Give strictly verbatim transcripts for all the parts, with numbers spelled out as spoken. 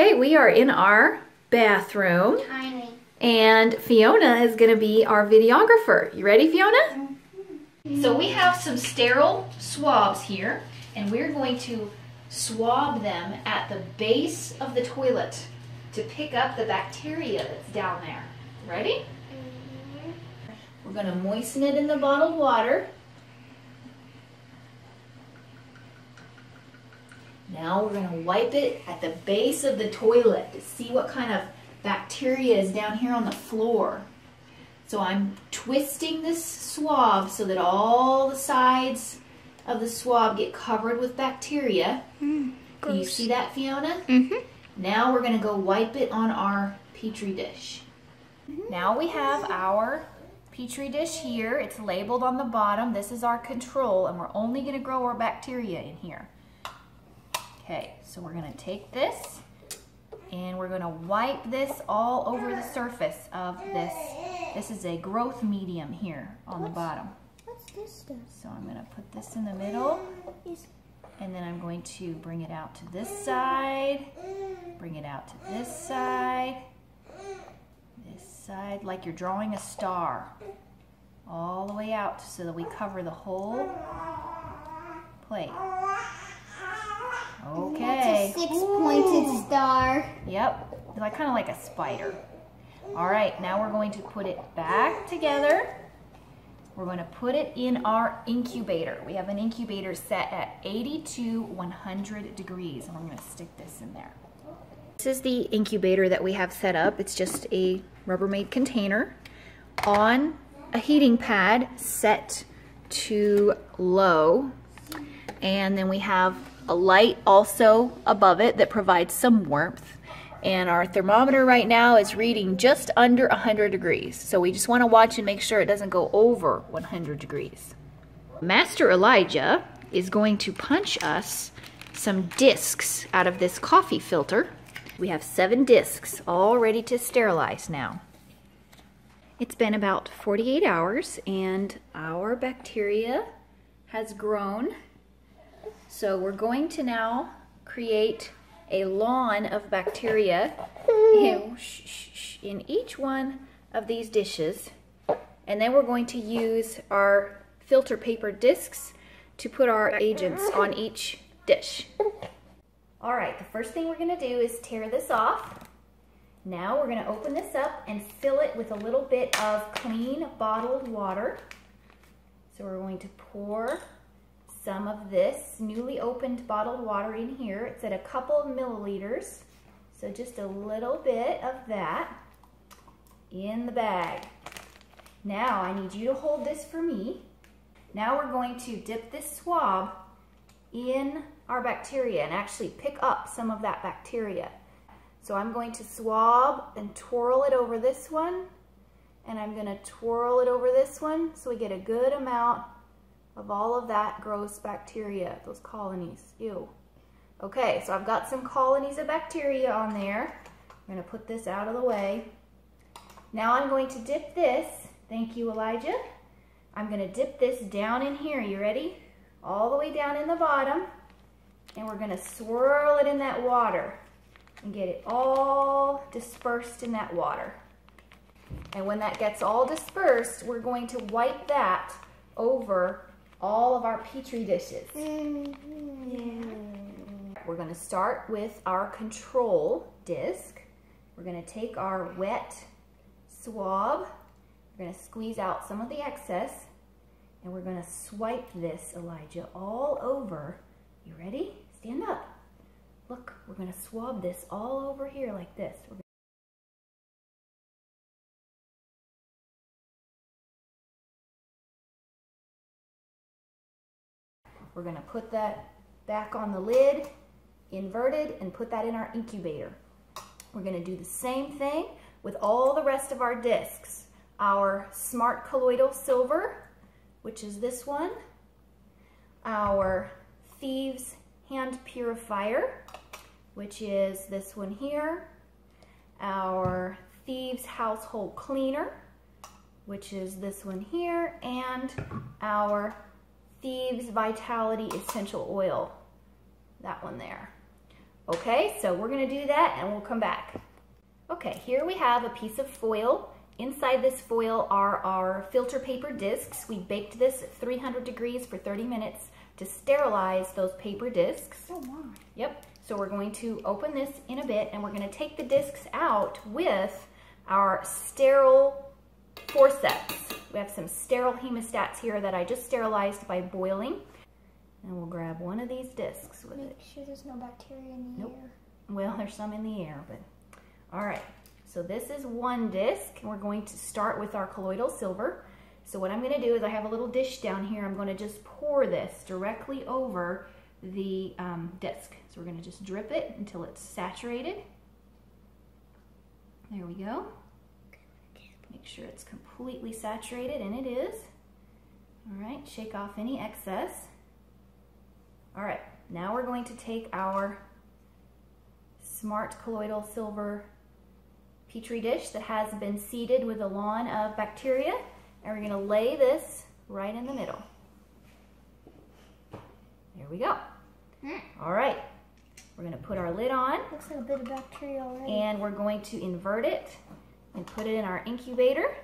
Okay, we are in our bathroom. Tiny. And Fiona is going to be our videographer. You ready, Fiona? Mm-hmm. So we have some sterile swabs here, and we're going to swab them at the base of the toilet to pick up the bacteria that's down there. Ready? Mm-hmm. We're going to moisten it in the bottled water. Now we're going to wipe it at the base of the toilet to see what kind of bacteria is down here on the floor. So I'm twisting this swab so that all the sides of the swab get covered with bacteria. Mm, Can you see that, Fiona? Mm-hmm. Now we're going to go wipe it on our Petri dish. Mm-hmm. Now we have our Petri dish here. It's labeled on the bottom. This is our control, and we're only going to grow our bacteria in here. Okay, so we're going to take this and we're going to wipe this all over the surface of this. This is a growth medium here on what's, the bottom. What's this stuff? So I'm going to put this in the middle, and then I'm going to bring it out to this side, bring it out to this side, this side, like you're drawing a star, all the way out so that we cover the whole plate. Okay. That's a six-pointed star. Yep. Like kind of like a spider. All right. Now we're going to put it back together. We're going to put it in our incubator. We have an incubator set at eighty to one hundred degrees, and I'm going to stick this in there. This is the incubator that we have set up. It's just a Rubbermaid container on a heating pad set to low, and then we have a light also above it that provides some warmth, and our thermometer right now is reading just under one hundred degrees, so we just want to watch and make sure it doesn't go over one hundred degrees. Master Elijah is going to punch us some discs out of this coffee filter. We have seven discs all ready to sterilize now. It's been about forty-eight hours and our bacteria has grown. So we're going to now create a lawn of bacteria in each one of these dishes. And then we're going to use our filter paper discs to put our agents on each dish. All right, the first thing we're going to do is tear this off. Now we're going to open this up and fill it with a little bit of clean bottled water. So we're going to pour some of this newly opened bottled water in here. It's at a couple of milliliters, so just a little bit of that in the bag. Now I need you to hold this for me. Now we're going to dip this swab in our bacteria and actually pick up some of that bacteria. So I'm going to swab and twirl it over this one, and I'm going to twirl it over this one so we get a good amount of all of that gross bacteria, those colonies. Ew. Okay, so I've got some colonies of bacteria on there. I'm going to put this out of the way. Now I'm going to dip this. Thank you, Elijah. I'm going to dip this down in here. You ready? All the way down in the bottom. And we're going to swirl it in that water and get it all dispersed in that water. And when that gets all dispersed, we're going to wipe that over all of our Petri dishes. Mm-hmm. Yeah. We're going to start with our control disc. We're going to take our wet swab. We're going to squeeze out some of the excess, and we're going to swipe this, Elijah, all over. You ready? Stand up. Look, we're going to swab this all over here like this. We're We're going to put that back on the lid, inverted, and put that in our incubator. We're going to do the same thing with all the rest of our discs. Our Smart Colloidal Silver, which is this one. Our Thieves Hand Purifier, which is this one here. Our Thieves Household Cleaner, which is this one here. And our Thieves Vitality Essential Oil, that one there. Okay, so we're gonna do that and we'll come back. Okay, here we have a piece of foil. Inside this foil are our filter paper discs. We baked this at three hundred degrees for thirty minutes to sterilize those paper discs. Oh my. Yep, so we're going to open this in a bit and we're gonna take the discs out with our sterile forceps. We have some sterile hemostats here that I just sterilized by boiling. And we'll grab one of these discs with it. Make sure there's no bacteria in the nope. air. Well, there's some in the air, but all right. So this is one disc, and we're going to start with our colloidal silver. So what I'm gonna do is I have a little dish down here. I'm gonna just pour this directly over the um, disc. So we're gonna just drip it until it's saturated. There we go. Make sure it's completely saturated, and it is. All right, shake off any excess. All right, now we're going to take our Smart Colloidal Silver Petri dish that has been seeded with a lawn of bacteria, and we're gonna lay this right in the middle. There we go. All right, we're gonna put our lid on. Looks like a bit of bacteria already. And we're going to invert it and put it in our incubator.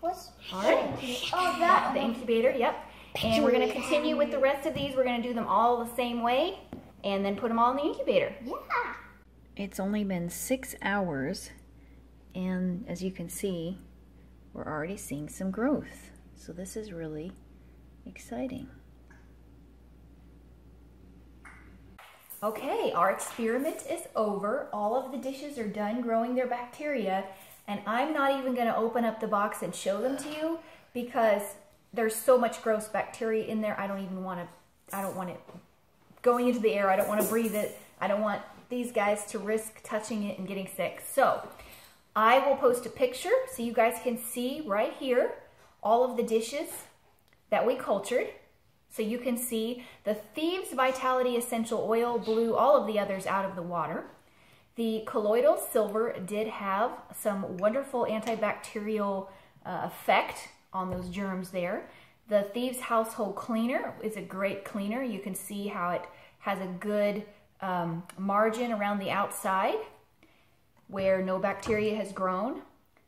What's All right, oh, that the incubator, yep. And we're gonna continue with the rest of these. We're gonna do them all the same way and then put them all in the incubator. Yeah. It's only been six hours and as you can see, we're already seeing some growth. So this is really exciting. Okay, our experiment is over. All of the dishes are done growing their bacteria, and I'm not even gonna open up the box and show them to you because there's so much gross bacteria in there. I don't even want to, I don't want it going into the air. I don't want to breathe it. I don't want these guys to risk touching it and getting sick. So I will post a picture so you guys can see right here all of the dishes that we cultured. So you can see the Thieves Vitality Essential Oil blew all of the others out of the water. The colloidal silver did have some wonderful antibacterial uh, effect on those germs there. The Thieves Household Cleaner is a great cleaner. You can see how it has a good um, margin around the outside where no bacteria has grown.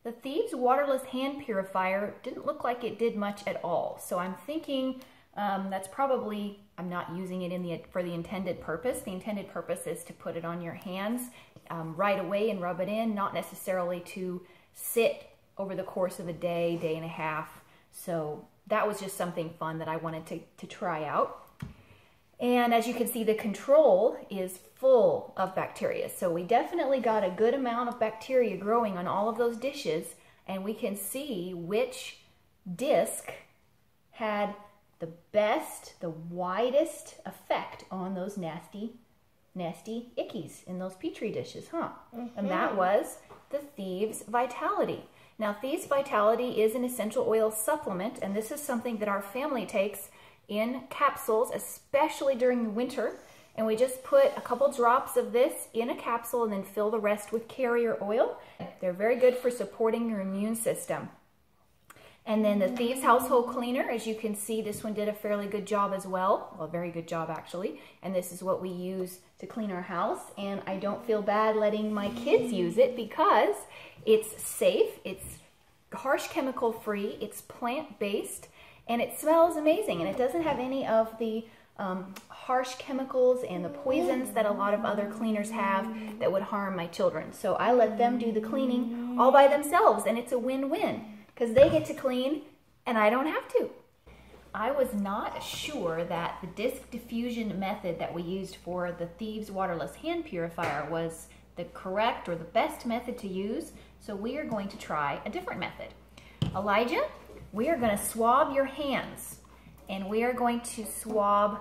The Thieves Waterless Hand Purifier didn't look like it did much at all. So I'm thinking um, that's probably, I'm not using it in the for the intended purpose. The intended purpose is to put it on your hands um, right away and rub it in, not necessarily to sit over the course of a day, day and a half. So that was just something fun that I wanted to, to try out. And as you can see, the control is full of bacteria. So we definitely got a good amount of bacteria growing on all of those dishes, and we can see which disc had the best, the widest effect on those nasty, nasty ickies in those Petri dishes, huh? Mm-hmm. And that was the Thieves Vitality. Now, Thieves Vitality is an essential oil supplement, and this is something that our family takes in capsules, especially during the winter. And we just put a couple drops of this in a capsule and then fill the rest with carrier oil. They're very good for supporting your immune system. And then the Thieves Household Cleaner, as you can see, this one did a fairly good job as well. Well, a very good job, actually. And this is what we use to clean our house. And I don't feel bad letting my kids use it because it's safe, it's harsh chemical free, it's plant-based, and it smells amazing. And it doesn't have any of the um, harsh chemicals and the poisons that a lot of other cleaners have that would harm my children. So I let them do the cleaning all by themselves, and it's a win-win, because they get to clean and I don't have to. I was not sure that the disc diffusion method that we used for the Thieves Waterless Hand Purifier was the correct or the best method to use, so we are going to try a different method. Elijah, we are gonna swab your hands, and we are going to swab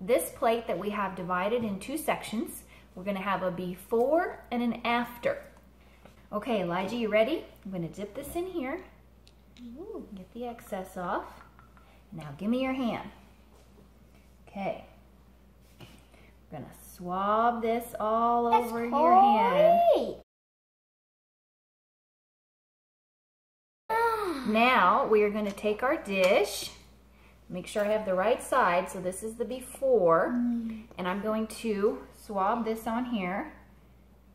this plate that we have divided in two sections. We're gonna have a before and an after. Okay, Elijah, you ready? I'm gonna dip this in here. Ooh, get the excess off. Now give me your hand. Okay. We're gonna swab this all That's over your hand. Now we are gonna take our dish. Make sure I have the right side. So this is the before. Mm. And I'm going to swab this on here.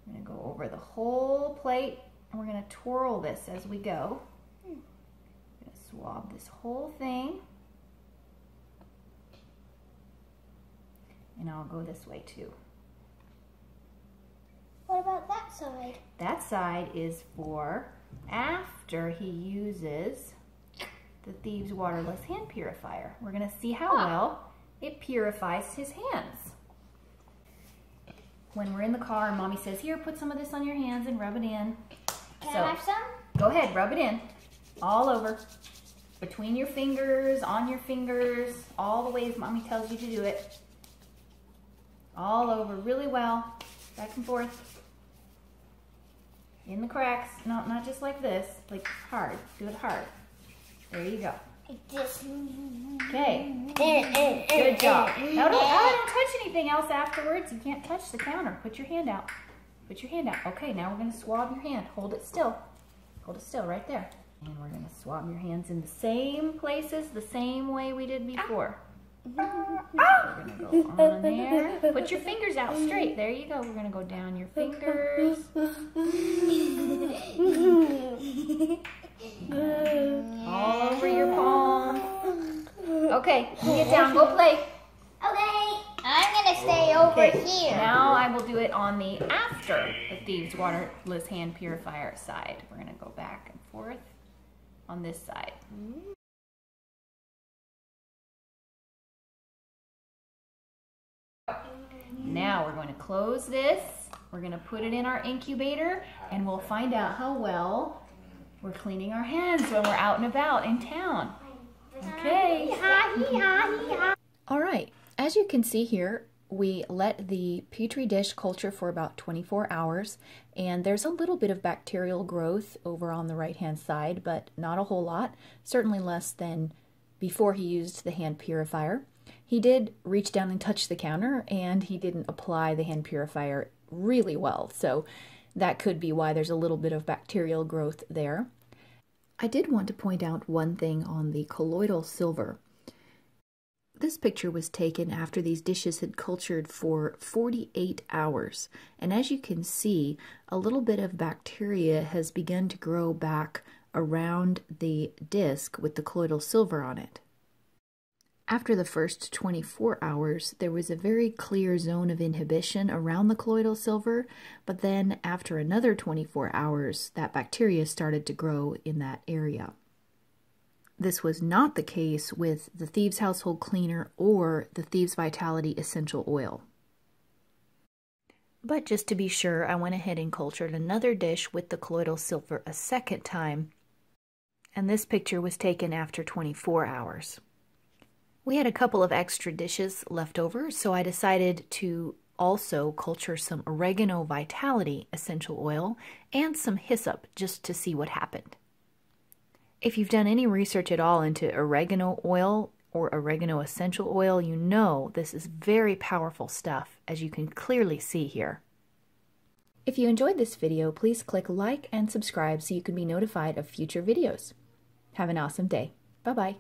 I'm gonna go over the whole plate and we're gonna twirl this as we go. I'm gonna swab this whole thing. And I'll go this way too. What about that side? That side is for after he uses the Thieves Waterless Hand Purifier. We're gonna see how huh. well it purifies his hands. When we're in the car and Mommy says, here, put some of this on your hands and rub it in. Can so, I have some? Go ahead, rub it in. All over. Between your fingers, on your fingers, all the ways Mommy tells you to do it. All over really well, back and forth. In the cracks, no, not just like this, like hard, do it hard. There you go. Okay, good job. Now don't, don't touch anything else afterwards. You can't touch the counter. Put your hand out. Put your hand out. Okay, now we're gonna swab your hand. Hold it still. Hold it still right there. And we're gonna swab your hands in the same places, the same way we did before. We're gonna go on there. Put your fingers out straight. There you go. We're gonna go down your fingers. All over your palm. Okay, get down. Go play. Okay. I'm gonna stay over okay. here. Now I will do it on the after the Thieves Waterless Hand Purifier side. We're gonna go back and forth on this side. Now we're going to close this, we're going to put it in our incubator, and we'll find out how well we're cleaning our hands when we're out and about in town. Okay. All right, as you can see here, we let the Petri dish culture for about twenty-four hours, and there's a little bit of bacterial growth over on the right-hand side, but not a whole lot, certainly less than before he used the hand purifier. He did reach down and touch the counter, and he didn't apply the hand purifier really well, so that could be why there's a little bit of bacterial growth there. I did want to point out one thing on the colloidal silver. This picture was taken after these dishes had cultured for forty-eight hours, and as you can see, a little bit of bacteria has begun to grow back around the disc with the colloidal silver on it. After the first twenty-four hours, there was a very clear zone of inhibition around the colloidal silver, but then after another twenty-four hours, that bacteria started to grow in that area. This was not the case with the Thieves Household Cleaner or the Thieves Vitality Essential Oil. But just to be sure, I went ahead and cultured another dish with the colloidal silver a second time, and this picture was taken after twenty-four hours. We had a couple of extra dishes left over, so I decided to also culture some Oregano Vitality Essential Oil and some hyssop just to see what happened. If you've done any research at all into oregano oil or oregano essential oil, you know this is very powerful stuff, as you can clearly see here. If you enjoyed this video, please click like and subscribe so you can be notified of future videos. Have an awesome day. Bye-bye.